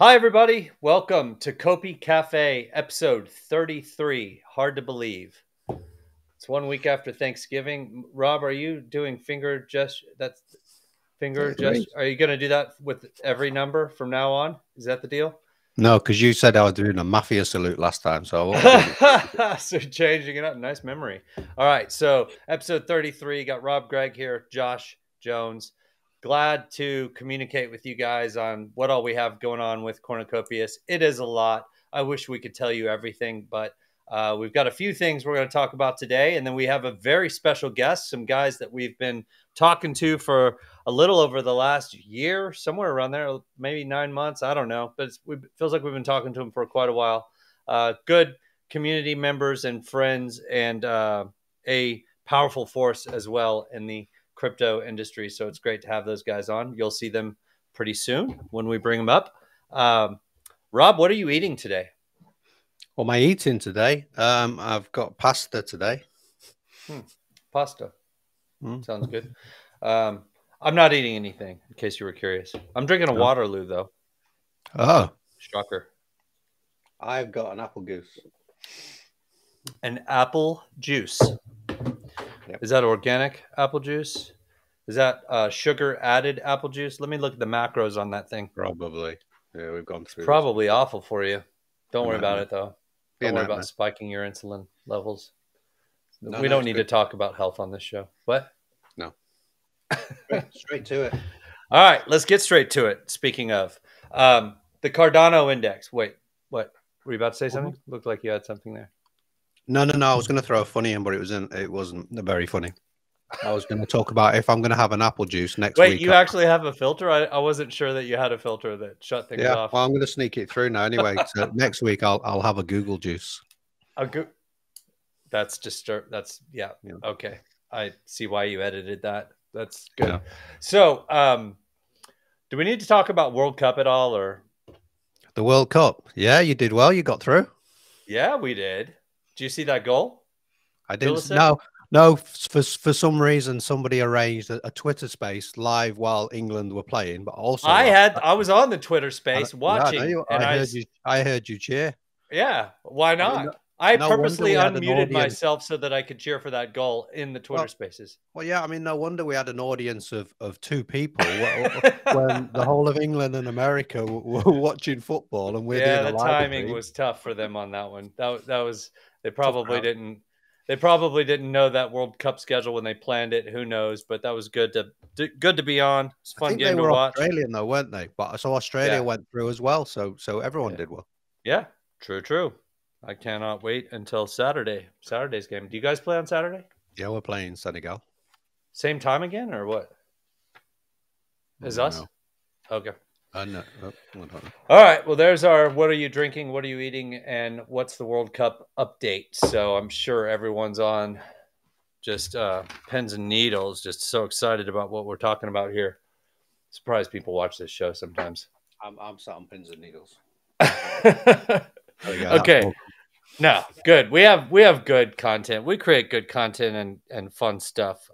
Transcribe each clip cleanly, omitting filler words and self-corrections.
Hi, everybody. Welcome to COPICafe, episode 33. Hard to believe. It's 1 week after Thanksgiving. Rob, are you doing finger gesture? That's finger gesture. Are you going to do that with every number from now on? Is that the deal? No, because you said I was doing a mafia salute last time. So, so changing it up. Nice memory. All right. So episode 33, got Rob Gregg here, Josh Jones. Glad to communicate with you guys on what all we have going on with Cornucopias. It is a lot. I wish we could tell you everything, but we've got a few things we're going to talk about today. And then we have a very special guest, some guys that we've been talking to for a little over the last year, somewhere around there, maybe 9 months. I don't know, but it feels like we've been talking to them for quite a while. Good community members and friends, and a powerful force as well in the crypto industry. So it's great to have those guys on. You'll see them pretty soon when we bring them up. Rob, what are you eating today? Well, my eating today, I've got pasta today. Pasta. Sounds good. I'm not eating anything, in case you were curious. I'm drinking a Waterloo, though. Oh. Shocker. I've got an apple juice. An apple juice. Is that organic apple juice? Is that sugar added apple juice? Let me look at the macros on that thing. Probably. Yeah, we've gone through. It's probably awful for you. Don't worry about it, though. Don't worry about spiking your insulin levels. No, we don't need to talk about health on this show. What? No. Straight to it. All right, let's get straight to it. Speaking of the Cardano index. Wait, what? Were you about to say something? Looked like you had something there. No. I was going to throw a funny in, but it wasn't very funny. I was going to talk about if I'm going to have an apple juice next week. Wait, you actually have a filter? I wasn't sure that you had a filter that shut things off. Well, I'm going to sneak it through now anyway. So next week I'll have a Google juice. That's disturbing. That's yeah. Okay, I see why you edited that. That's good. Yeah. So, do we need to talk about World Cup at all, or the World Cup? Yeah, you did well. You got through. Yeah, we did. Do you see that goal? I didn't. No. For some reason, somebody arranged a Twitter space live while England were playing. But also, I was on the Twitter space watching. I heard you cheer. Yeah, why not? I purposely unmuted myself so that I could cheer for that goal in the Twitter spaces. Well, yeah, I mean, no wonder we had an audience of two people when the whole of England and America were watching football, and we're doing the timing thing. Was tough for them on that one. That was. They probably didn't know that World Cup schedule when they planned it. Who knows? But that was good to be on. It's fun game to watch. Australian though, weren't they? But so Australia went through as well. So everyone did well. Yeah, true. I cannot wait until Saturday. Saturday's game. Do you guys play on Saturday? Yeah, we're playing Senegal. Same time again, or what? Is us? Okay. No. All right. Well, there's our what are you drinking, what are you eating, and what's the World Cup update. So I'm sure everyone's on just pins and needles, just so excited about what we're talking about here. Surprised people watch this show sometimes. I'm sat on pins and needles. Okay. No, good. We have good content. We create good content and fun stuff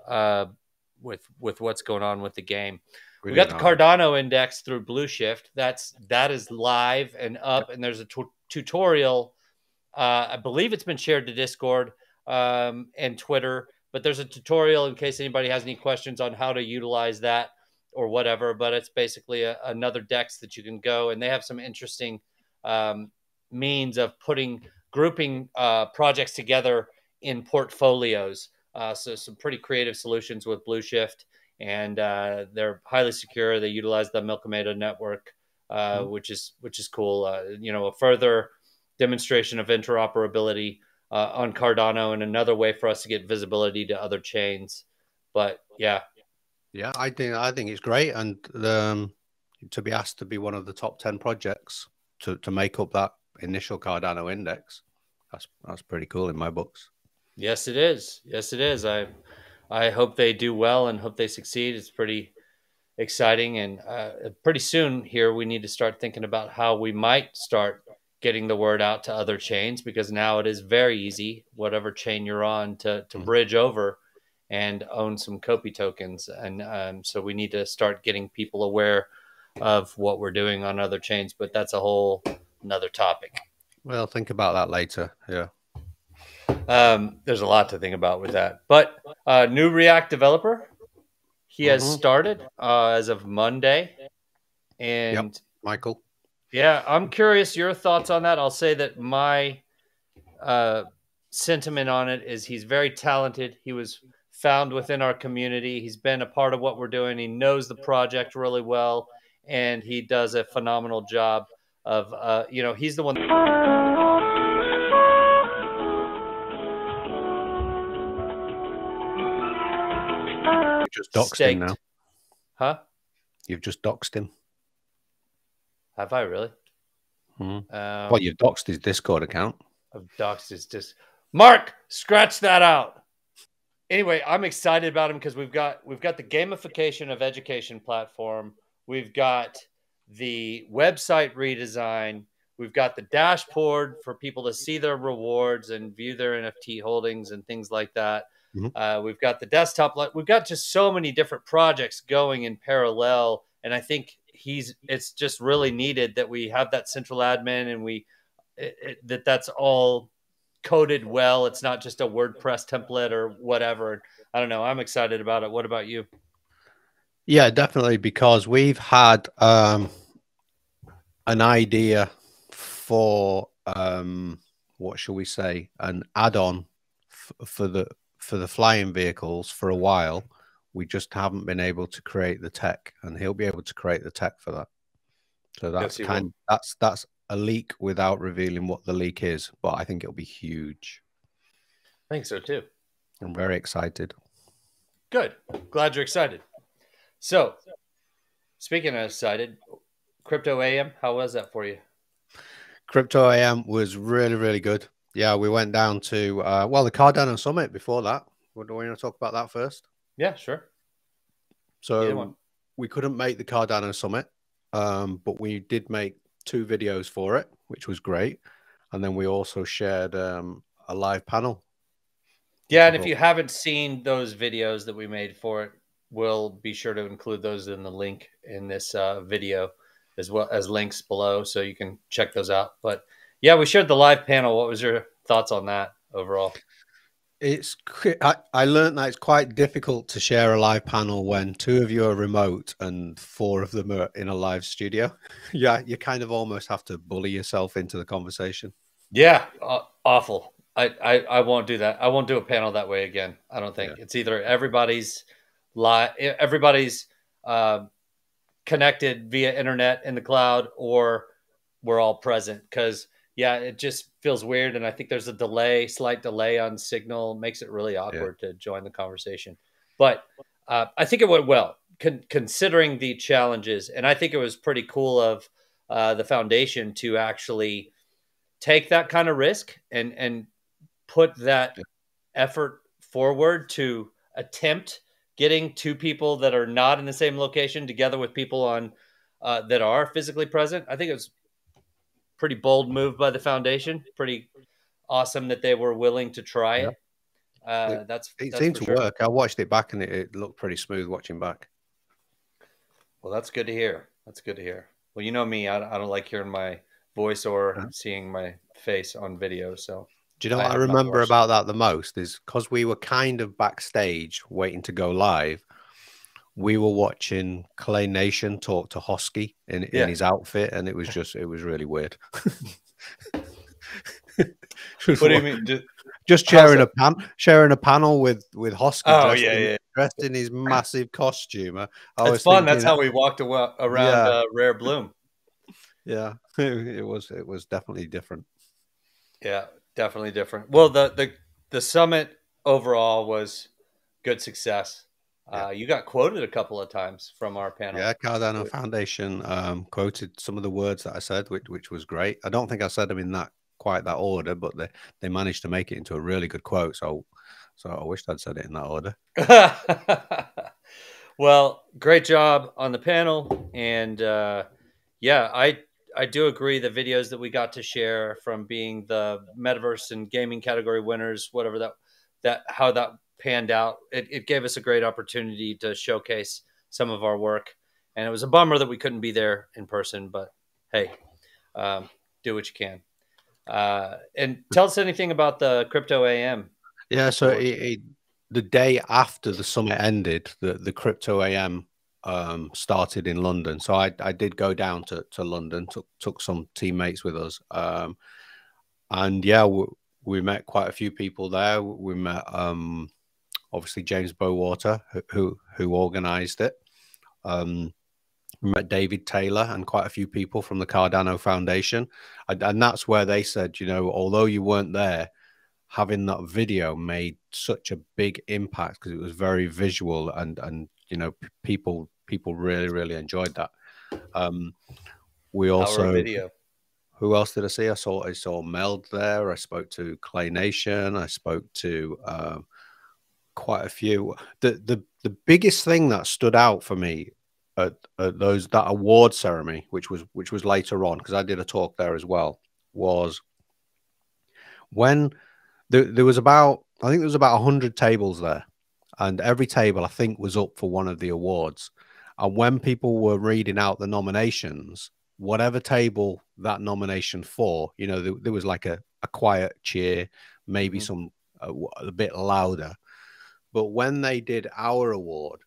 with what's going on with the game. We got the Cardano index through Blueshift. That is live and up, and there's a tutorial. I believe it's been shared to Discord and Twitter, but there's a tutorial in case anybody has any questions on how to utilize that or whatever. But it's basically another DEX that you can go, and they have some interesting means of grouping projects together in portfolios. So some pretty creative solutions with Blueshift. And they're highly secure. They utilize the Milkomeda network, which is cool. A further demonstration of interoperability on Cardano, and another way for us to get visibility to other chains. But yeah, I think it's great, and to be asked to be one of the top 10 projects to make up that initial Cardano index, that's pretty cool in my books. Yes, it is. Yes, it is. I hope they do well and hope they succeed. It's pretty exciting. And pretty soon here, we need to start thinking about how we might start getting the word out to other chains, because now it is very easy, whatever chain you're on, to bridge over and own some KOPI tokens. And so we need to start getting people aware of what we're doing on other chains, but that's a whole another topic. Well, think about that later. Yeah. There's a lot to think about with that, but new React developer, he has started as of Monday. And Michael. Yeah. I'm curious your thoughts on that. I'll say that my sentiment on it is he's very talented. He was found within our community. He's been a part of what we're doing. He knows the project really well, and he does a phenomenal job of, you know, he's the one. You've just doxed him now. Huh? You've just doxed him. Have I really? Well, you've doxed his Discord account. I've doxed his Discord. Mark, scratch that out. Anyway, I'm excited about him because we've got the gamification of education platform. We've got the website redesign. We've got the dashboard for people to see their rewards and view their NFT holdings and things like that. We've got the desktop. We've got just so many different projects going in parallel. And I think it's just really needed that we have that central admin and that's all coded well. It's not just a WordPress template or whatever. I don't know. I'm excited about it. What about you? Yeah, definitely, because we've had an idea for what shall we say, an add-on for the flying vehicles for a while. We just haven't been able to create the tech, and he'll be able to create the tech for that. So that's that's a leak without revealing what the leak is, but I think it'll be huge. I think so too. I'm very excited. Good. Glad you're excited. So, speaking of excited, Crypto AM, how was that for you? Crypto AM was really, really good. Yeah, we went down to, well, the Cardano Summit before that. Do we want to talk about that first? Yeah, sure. So, we couldn't make the Cardano Summit, but we did make 2 videos for it, which was great. And then we also shared a live panel. Yeah, and if you haven't seen those videos that we made for it, we'll be sure to include those in the link in this video, as well as links below, so you can check those out. But yeah, we shared the live panel. What was your thoughts on that overall? I learned that it's quite difficult to share a live panel when 2 of you are remote and 4 of them are in a live studio. Yeah, you kind of almost have to bully yourself into the conversation. Yeah, awful. I won't do that. I won't do a panel that way again. I don't think. It's either everybody's connected via internet in the cloud, or we're all present, because it just feels weird. And I think there's a delay, slight delay on signal, makes it really awkward to join the conversation. But I think it went well, considering the challenges. And I think it was pretty cool of the foundation to actually take that kind of risk and put that effort forward to attempt getting 2 people that are not in the same location together with people on that are physically present. I think it was a pretty bold move by the foundation. Pretty awesome that they were willing to try it. It seemed to work. I watched it back, and it looked pretty smooth watching back. Well, that's good to hear. That's good to hear. Well, you know me. I don't like hearing my voice or seeing my face on video, so... Do you know what I remember about that the most is because we were kind of backstage waiting to go live. We were watching Clay Nation talk to Hosky in his outfit, and it was really weird. What do you mean? Just sharing a panel with Hosky. Oh, dressed in his massive costume. It's fun. That's how we walked around Rare Bloom. Yeah, it was definitely different. Yeah. Definitely different. Well, the summit overall was good success. You got quoted a couple of times from our panel. Yeah, Cardano Foundation quoted some of the words that I said, which was great. I don't think I said them in quite that order, but they managed to make it into a really good quote. So I wished I'd said it in that order. Well, great job on the panel, and I do agree the videos that we got to share from being the metaverse and gaming category winners, whatever how that panned out, it gave us a great opportunity to showcase some of our work. And it was a bummer that we couldn't be there in person, but hey, do what you can. And tell us anything about the Crypto AM. Yeah, so the day after the summit ended, the Crypto AM started in London. So I did go down to London, took some teammates with us. And yeah, we met quite a few people there. We met obviously James Bowater, who organized it. We met David Taylor and quite a few people from the Cardano Foundation. And that's where they said, you know, although you weren't there, having that video made such a big impact because it was very visual and you know, people really, really enjoyed that. We also... Our video. Who else did I see? I saw Meld there. I spoke to Clay Nation. I spoke to quite a few. The biggest thing that stood out for me at that award ceremony, which was later on because I did a talk there as well, was when there was about, I think there was about 100 tables there, and every table I think was up for one of the awards. And when people were reading out the nominations, whatever table that nomination for, you know, there was like a quiet cheer, maybe some a bit louder. But when they did our award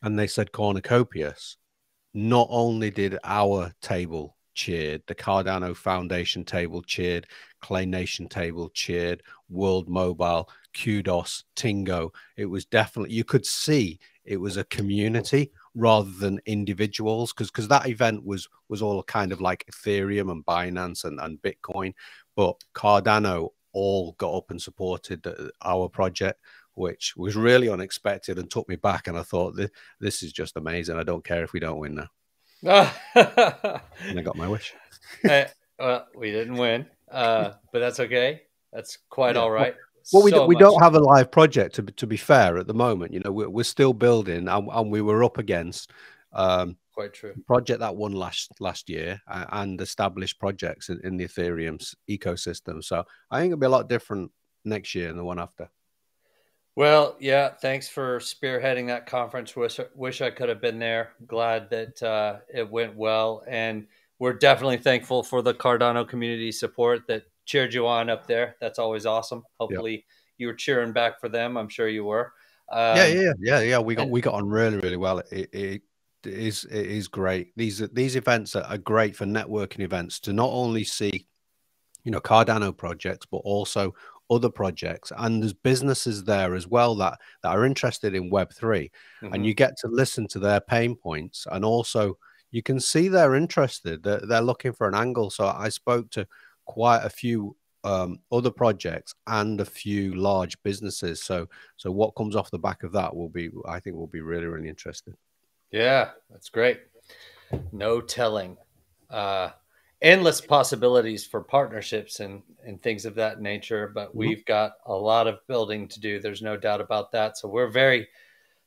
and they said Cornucopias, not only did our table cheered, the Cardano Foundation table cheered, Clay Nation table cheered, World Mobile, QDOS, Tingo. It was definitely, you could see it was a community rather than individuals, because that event was all kind of like Ethereum and Binance and Bitcoin, but Cardano all got up and supported our project, which was really unexpected and took me back. And I thought, this is just amazing. I don't care if we don't win now. And I got my wish. Well, we didn't win, but that's okay. That's quite all right. Well, we don't have a live project, to be fair, at the moment. You know, we're still building, and we were up against quite true project that won last year and established projects in the Ethereum ecosystem. So I think it'll be a lot different next year and the one after. Well, yeah, thanks for spearheading that conference. Wish I could have been there. Glad that it went well, and we're definitely thankful for the Cardano community support that cheered you on up there. That's always awesome. Hopefully you were cheering back for them. I'm sure you were. Yeah. We got on really, really well. It is great. These events are great for networking events to not only see, you know, Cardano projects, but also other projects. And there's businesses there as well that are interested in Web3, and you get to listen to their pain points, and also you can see they're interested. They're looking for an angle. So I spoke to quite a few other projects and a few large businesses. So what comes off the back of that I think will be really, really interesting. Yeah, that's great. No telling. Endless possibilities for partnerships and things of that nature, but we've got a lot of building to do. There's no doubt about that. So we're very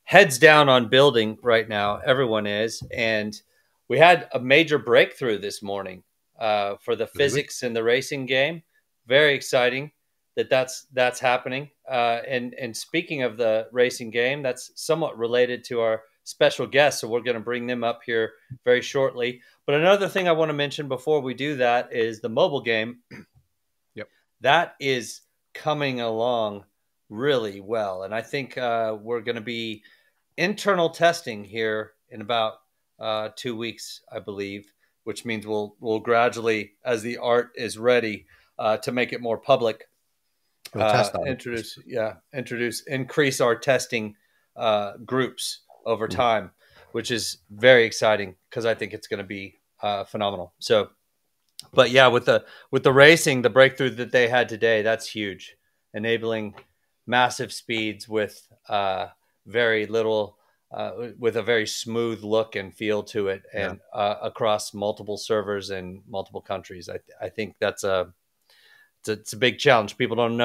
heads down on building right now. Everyone is. And we had a major breakthrough this morning for the physics in the racing game. Very exciting that's happening. And speaking of the racing game, that's somewhat related to our special guests. So we're going to bring them up here very shortly. But another thing I want to mention before we do that is the mobile game. Yep. That is coming along really well. And I think we're going to be internal testing here in about 2 weeks, I believe, which means we'll gradually, as the art is ready, to make it more public, increase our testing groups over time, which is very exciting because I think it's going to be phenomenal. So, but yeah, with the racing, the breakthrough that they had today, that's huge, enabling massive speeds with very little, with a very smooth look and feel to it, and across multiple servers in multiple countries. I think that's it's a big challenge. People don't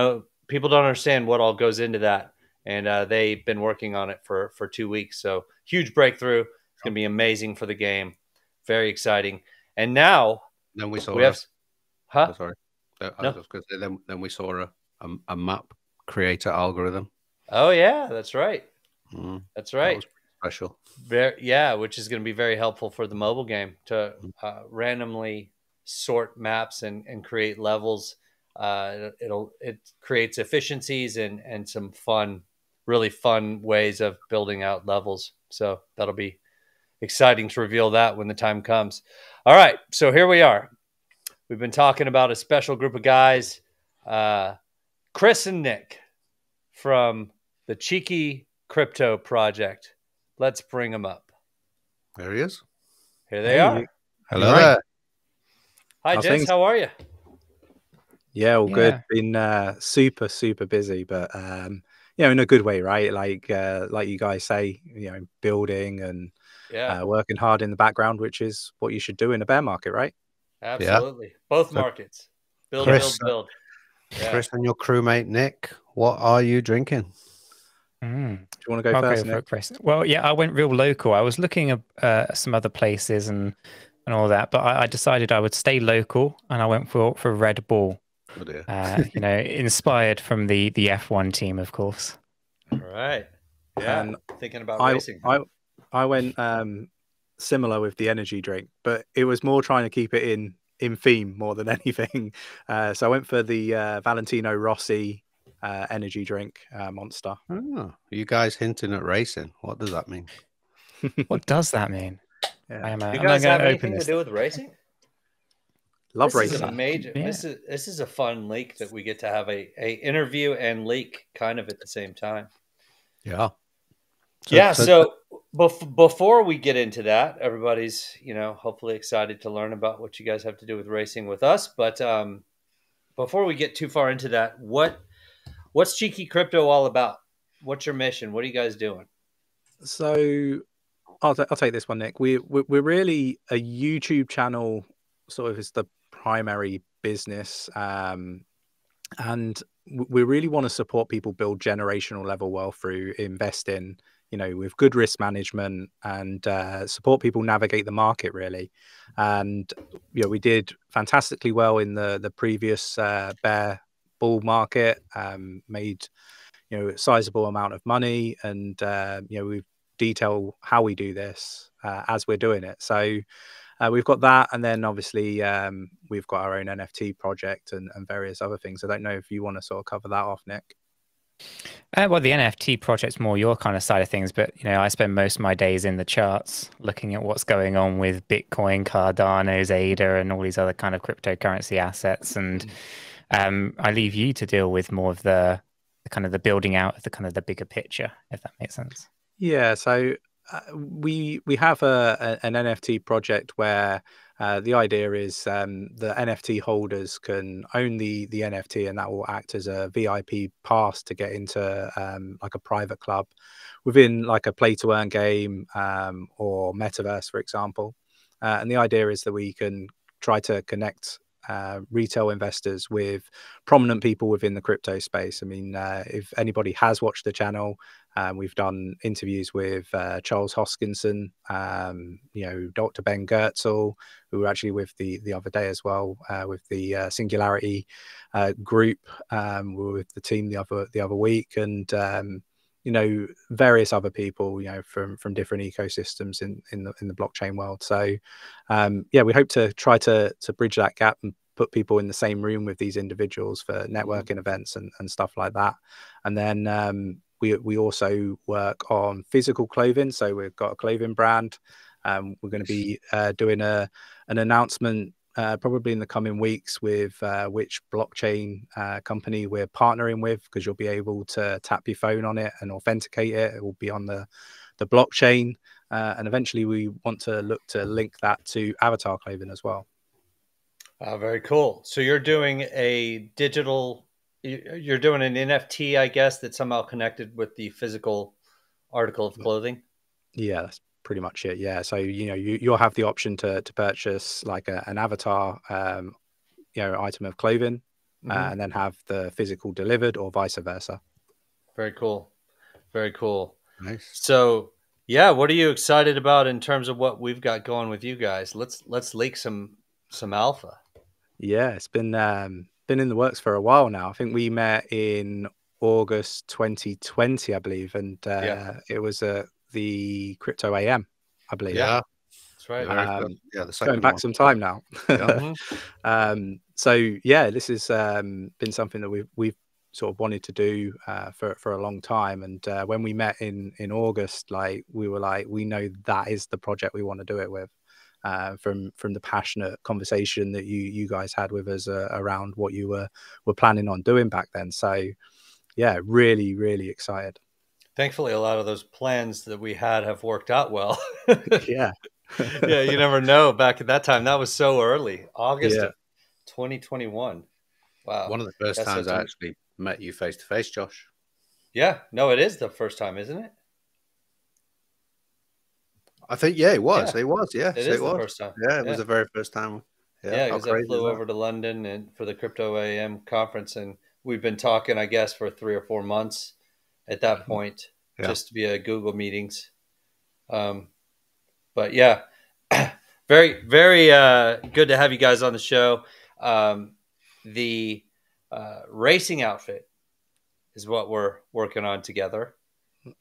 understand what all goes into that. And they've been working on it for 2 weeks. So huge breakthrough. It's going to be amazing for the game. Very exciting. And now... Then we saw... We have, huh? Oh, sorry. I was going to say, then we saw a map creator algorithm. Oh, yeah. That's right. That's right. That was special. Yeah, which is going to be very helpful for the mobile game to randomly sort maps and create levels. It creates efficiencies and some fun, really fun ways of building out levels. So that'll be exciting to reveal that when the time comes. All right, so here we are. We've been talking about a special group of guys, Chris and Nick from the Cheeky Crypto Project. Let's bring them up. There he is. Here they are. Hello. Right. Hi, James. How are you? Yeah, all good. Been super, super busy, but you know, in a good way, right? Like you guys say, you know, building and working hard in the background, which is what you should do in a bear market, right? Absolutely, both markets. Build, Chris, build, build. Yeah. Chris and your crewmate Nick, what are you drinking? Mm. Do you want to go first, Nick? Chris. Well, yeah, I went real local. I was looking at some other places and all that, but I decided I would stay local, and I went for Red Bull. Oh dear. You know, inspired from the F1 team, of course. All right. Yeah. Thinking about racing. I went similar with the energy drink, but it was more trying to keep it in theme more than anything. So I went for the Valentino Rossi energy drink monster. Oh, you guys hinting at racing? What does that mean? What does that mean? Yeah. I'm not going to open this. To do with racing? Love this racing. Is a major, this is a fun leak that we get to have a interview and leak kind of at the same time. Yeah. So before we get into that, everybody's, you know, hopefully excited to learn about what you guys have to do with racing with us. But before we get too far into that, what's Cheeky Crypto all about? What's your mission? What are you guys doing? So I'll take this one, Nick. We're really a YouTube channel, sort of is the primary business, and we really want to support people build generational level wealth through investing, you know, with good risk management, and support people navigate the market, really. And you know, we did fantastically well in the previous bull market, made, you know, a sizable amount of money, and you know, we detail how we do this as we're doing it. So we've got that, and then obviously we've got our own NFT project and various other things. I don't know if you want to sort of cover that off, Nick. Well, the NFT project's more your kind of side of things, but you know, I spend most of my days in the charts looking at what's going on with Bitcoin, Cardano, ADA, and all these other kind of cryptocurrency assets. And I leave you to deal with more of the kind of the building out of the kind of the bigger picture, if that makes sense. Yeah. So we have an NFT project where the idea is the NFT holders can own the NFT, and that will act as a VIP pass to get into like a private club within like a play to earn game or metaverse, for example. And the idea is that we can try to connect retail investors with prominent people within the crypto space. I mean, if anybody has watched the channel, we've done interviews with Charles Hoskinson, you know, Dr. Ben Goertzel, who were actually with the other day as well, with the Singularity group. We were with the team the other week, and you know, various other people, you know, from different ecosystems in the blockchain world. So yeah, we hope to try to bridge that gap and put people in the same room with these individuals for networking events and stuff like that. And then we also work on physical clothing. So we've got a clothing brand. We're going to be doing an announcement probably in the coming weeks with which blockchain company we're partnering with, because you'll be able to tap your phone on it and authenticate it. It will be on the blockchain. And eventually we want to look to link that to avatar clothing as well. Very cool. So you're doing a digital, you're doing an NFT, I guess, that's somehow connected with the physical article of clothing. Yeah, that's pretty much it. Yeah, so you know, you'll have the option to purchase like an avatar you know, item of clothing, and then have the physical delivered, or vice versa. Very cool, very cool. Nice. So yeah, what are you excited about in terms of what we've got going with you guys? Let's leak some alpha. Yeah, it's been in the works for a while now. I think we met in August 2020, I believe, and it was a the Crypto AM, I believe. Yeah, that's right. Yeah, the second going back one. Some time now. Yeah. So yeah, this has been something that we've sort of wanted to do for a long time. And when we met in August, like we were like, we know that is the project we want to do it with. From the passionate conversation that you guys had with us around what you were planning on doing back then. So yeah, really, really excited. Thankfully, a lot of those plans that we had have worked out well. Yeah. Yeah, you never know. Back at that time, that was so early, August of 2021. Wow. One of the first times I actually met you face to face, Josh. Yeah. No, it is the first time, isn't it? I think, yeah, it was. Yeah. It was, yeah. It was the first time. Yeah, it was the very first time. Yeah, because I flew over to London and for the Crypto AM conference, and we've been talking, I guess, for 3 or 4 months at that point, just via Google meetings. But yeah, very, very good to have you guys on the show. The racing outfit is what we're working on together.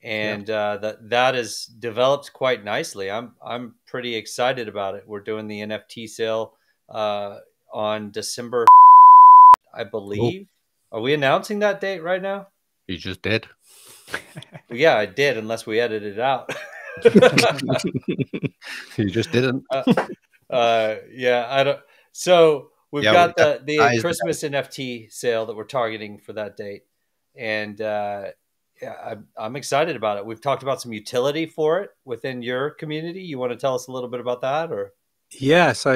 And that has developed quite nicely. I'm pretty excited about it. We're doing the NFT sale on December, I believe. Ooh. Are we announcing that date right now? You just did. Yeah, I did, unless we edited it out. You just didn't. Yeah, I don't. So we've got the Christmas NFT sale that we're targeting for that date, and. Yeah, I'm excited about it. We've talked about some utility for it within your community. You want to tell us a little bit about that? Or yeah, so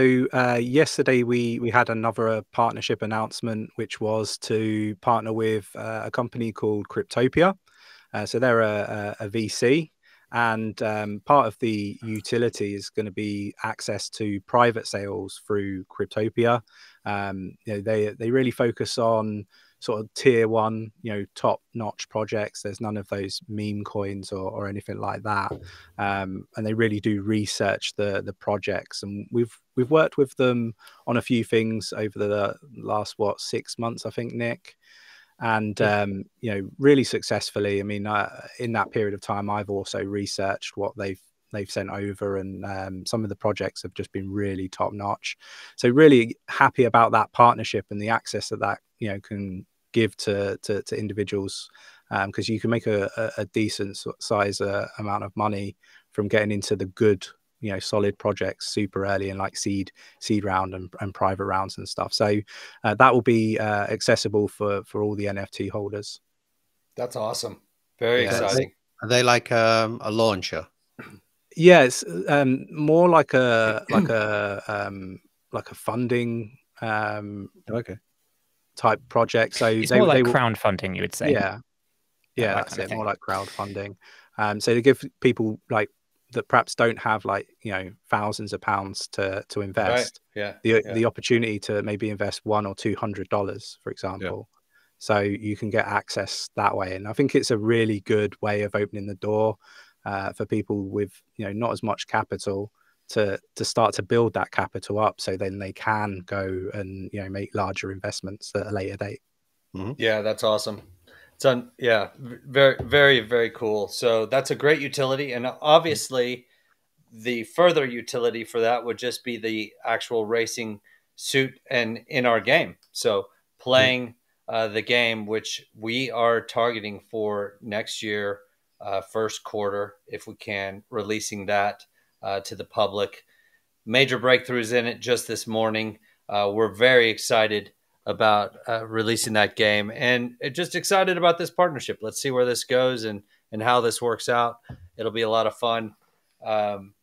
yesterday we had another partnership announcement, which was to partner with a company called Cryptopia. So they're a VC, and part of the utility is going to be access to private sales through Cryptopia. You know, they really focus on sort of tier one, you know, top notch projects. There's none of those meme coins or anything like that. And they really do research the projects. And we've worked with them on a few things over the last, what, 6 months, I think, Nick. And, you know, really successfully. I mean, in that period of time, I've also researched what they've sent over, and some of the projects have just been really top notch. So really happy about that partnership and the access that, you know, can give to individuals, because you can make a decent size amount of money from getting into the good, you know, solid projects super early, and like seed round and private rounds and stuff. So that will be accessible for all the NFT holders. That's awesome. Very exciting. Are they like a launcher? Yeah, it's more like a funding type project. So it's more like crowdfunding, you would say. Yeah, that's it. More like crowdfunding. So they give people like that perhaps don't have, like, you know, thousands of pounds to invest. Right. Yeah, the opportunity to maybe invest $100 or $200, for example. Yeah. So you can get access that way, and I think it's a really good way of opening the door for people with, you know, not as much capital to start to build that capital up, so then they can go and, you know, make larger investments at a later date. Mm-hmm. Yeah, that's awesome. It's very, very, very cool. So that's a great utility, and obviously the further utility for that would just be the actual racing suit and in our game. So playing the game, which we are targeting for next year, first quarter, if we can, releasing that to the public. Major breakthroughs in it just this morning. We're very excited about releasing that game, and just excited about this partnership. Let's see where this goes and how this works out. It'll be a lot of fun.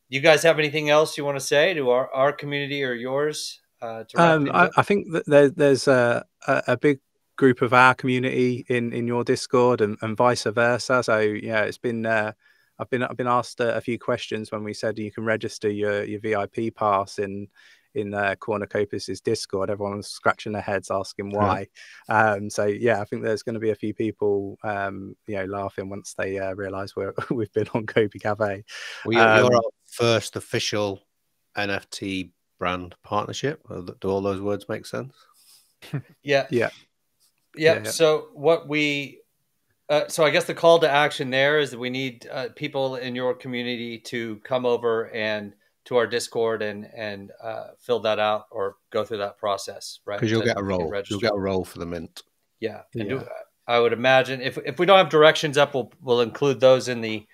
You guys have anything else you want to say to our community or yours? I think that there's a big group of our community in your Discord and vice versa. So yeah, it's been I've been asked a few questions when we said you can register your VIP pass in Cornucopias' Discord. Everyone was scratching their heads asking why. So yeah, I think there's going to be a few people you know, laughing once they realize we've been on COPICafe. Well, you're our first official NFT brand partnership. Do all those words make sense? Yeah. So what we So I guess the call to action there is that we need people in your community to come over and to our Discord and fill that out or go through that process, right? Because you'll get a role. You'll get a role for the mint. Yeah. And yeah. I would imagine if we don't have directions up, we'll include those in the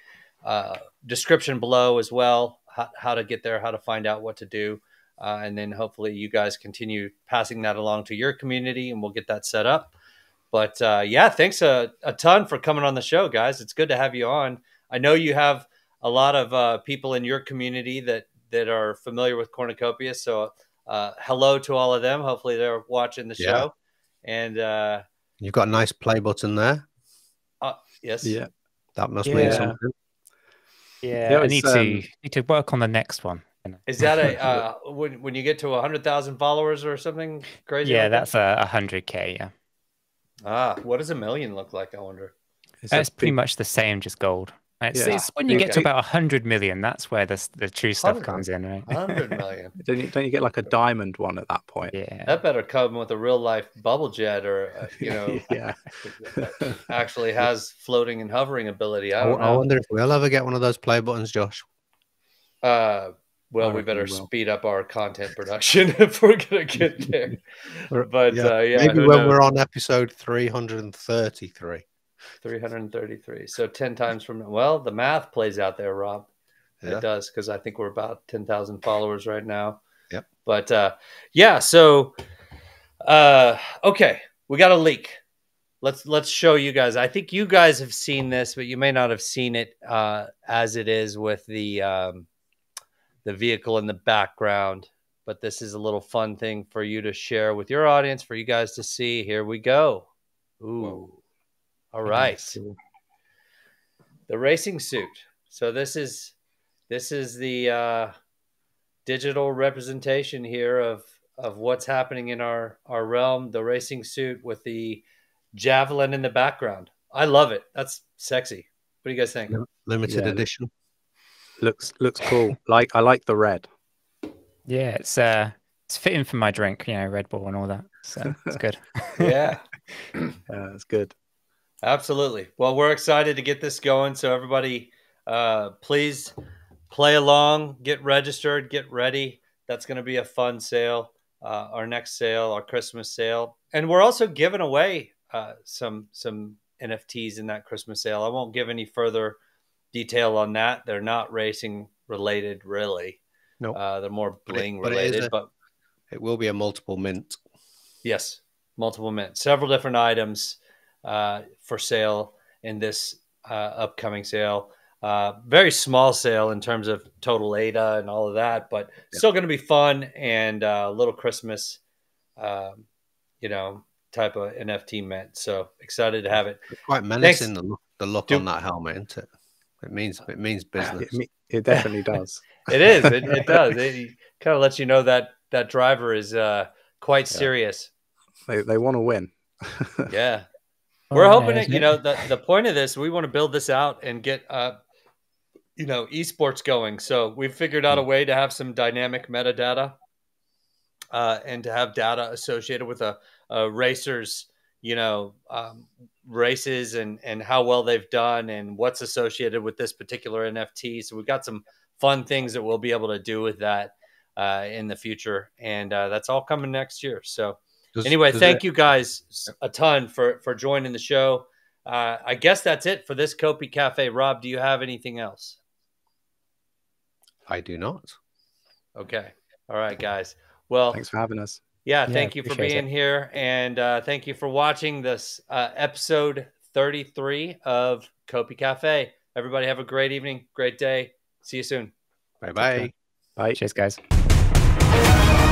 description below as well, how to get there, how to find out what to do. And then hopefully you guys continue passing that along to your community and we'll get that set up. But yeah, thanks a ton for coming on the show, guys. It's good to have you on. I know you have a lot of people in your community that are familiar with Cornucopia. So hello to all of them. Hopefully they're watching the show. And you've got a nice play button there. Yes. Yeah. That must mean something. Yeah, I need to work on the next one. Is that a when you get to 100,000 followers or something crazy? Yeah, like that's 100K. Yeah. Ah, what does 1 million look like? I wonder. It's pretty much the same, just gold. It's when you get to about 100 million, that's where the true stuff comes in, right? 100 million. Don't you get like a diamond one at that point? Yeah. That better come with a real life bubble jet, or you know, actually has floating and hovering ability. I wonder if we'll ever get one of those play buttons, Josh. Well, we better speed up our content production if we're gonna get there. But yeah, maybe when we're on episode 333. 333. So 10 times from now. Well, the math plays out there, Rob. Yeah. It does, because I think we're about 10,000 followers right now. Yep. But yeah, so okay, we got a leak. Let's show you guys. I think you guys have seen this, but you may not have seen it as it is with the vehicle in the background. But this is a little fun thing for you to share with your audience, for you guys to see. Here we go. Ooh. Whoa. All right, the racing suit. So this is the digital representation here of what's happening in our realm. The racing suit with the javelin in the background. I love it. That's sexy. What do you guys think? Limited edition. Looks cool. I like the red. Yeah, it's fitting for my drink. You know, Red Bull and all that. So it's good. Yeah, it's good. Absolutely. Well, we're excited to get this going. So everybody, please play along, get registered, get ready. That's going to be a fun sale, our next sale, our Christmas sale. And we're also giving away some NFTs in that Christmas sale. I won't give any further detail on that. They're not racing related, really. No, nope. They're more bling related. But it will be a multiple mint. Yes, multiple mint. Several different items for sale in this upcoming sale. Very small sale in terms of total ADA and all of that, but still going to be fun and a little Christmas, you know, type of NFT mint. So excited to have it. It's quite menacing, the look on that helmet, isn't it? It means business. It definitely does. It is. It does. It kind of lets you know that driver is quite serious. They want to win. Yeah. We're hoping that, you know, the point of this, we want to build this out and get, you know, esports going. So we've figured out a way to have some dynamic metadata and to have data associated with a racer's, you know, races and how well they've done and what's associated with this particular NFT. So we've got some fun things that we'll be able to do with that in the future. And that's all coming next year. So. Anyway, thank you guys a ton for joining the show. I guess that's it for this Kopi Cafe. Rob, do you have anything else? I do not. Okay. All right, guys. Well, thanks for having us. Yeah, thank you for being here. And thank you for watching this episode 33 of Kopi Cafe. Everybody have a great evening, great day. See you soon. Bye-bye. Bye. Cheers, guys.